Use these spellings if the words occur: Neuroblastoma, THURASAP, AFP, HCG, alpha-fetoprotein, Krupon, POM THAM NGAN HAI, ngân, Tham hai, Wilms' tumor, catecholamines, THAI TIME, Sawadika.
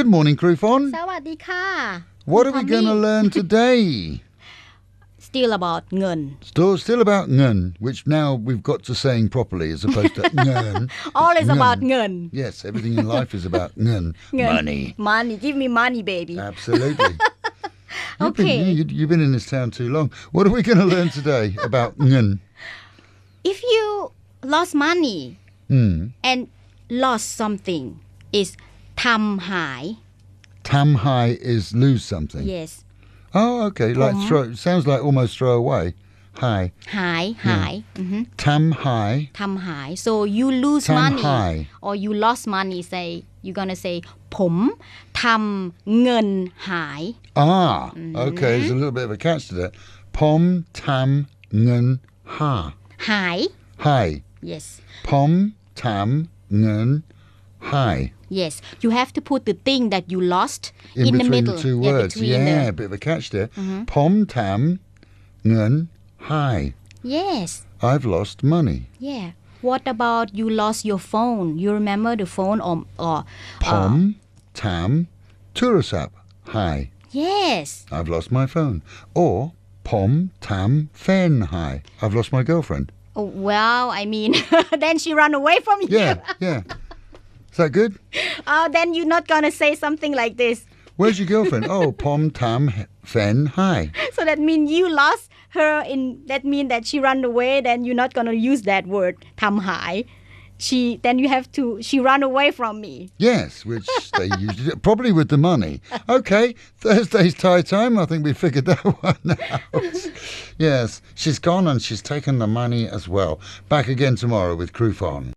Good morning, Krupon. Sawadika. What are we going to learn today? Still about ngân. Still about ngân, which now we've got to saying properly as opposed to ngân. All is ngân. About ngân. Yes, everything in life is about ngân. Ngân. Money. Money. Give me money, baby. Absolutely. You've been in this town too long. What are we going to learn today about ngân? If you lost money and lost something, is tham hai. Tham hai is lose something. Yes. Oh, okay. Like throw. Sounds like almost throw away. Hai. Hai. Hai. Yeah. Mm-hmm. Tham hai. Tham hai. So you lose money or you lost money. Say you're gonna say POM THAM NGAN HAI. Ah. Mm-hmm. Okay. There's a little bit of a catch to that. POM THAM NGAN HAI. Hai. Hai. Yes. POM THAM NGAN HAI. Yes, you have to put the thing that you lost in the middle. The two words. Yeah, a bit of a catch there. POM THAM NGAN HAI. Yes. I've lost money. Yeah. What about you lost your phone? You remember the phone or POM THAM THURASAP HAI. Yes. I've lost my phone. Or POM THAM PHEN HAI. I've lost my girlfriend. Oh, well, I mean, then she ran away from you. Yeah. Is that good? Then you're not going to say something like this. Where's your girlfriend? Oh, POM THAM PHEN HAI. So that means you lost her, that means that she ran away, then you're not going to use that word, tham hai. She ran away from me. Yes, which they usually, probably with the money. Okay, Thursday's Thai time, I think we figured that one out. Yes, she's gone and she's taken the money as well. Back again tomorrow with Krupon.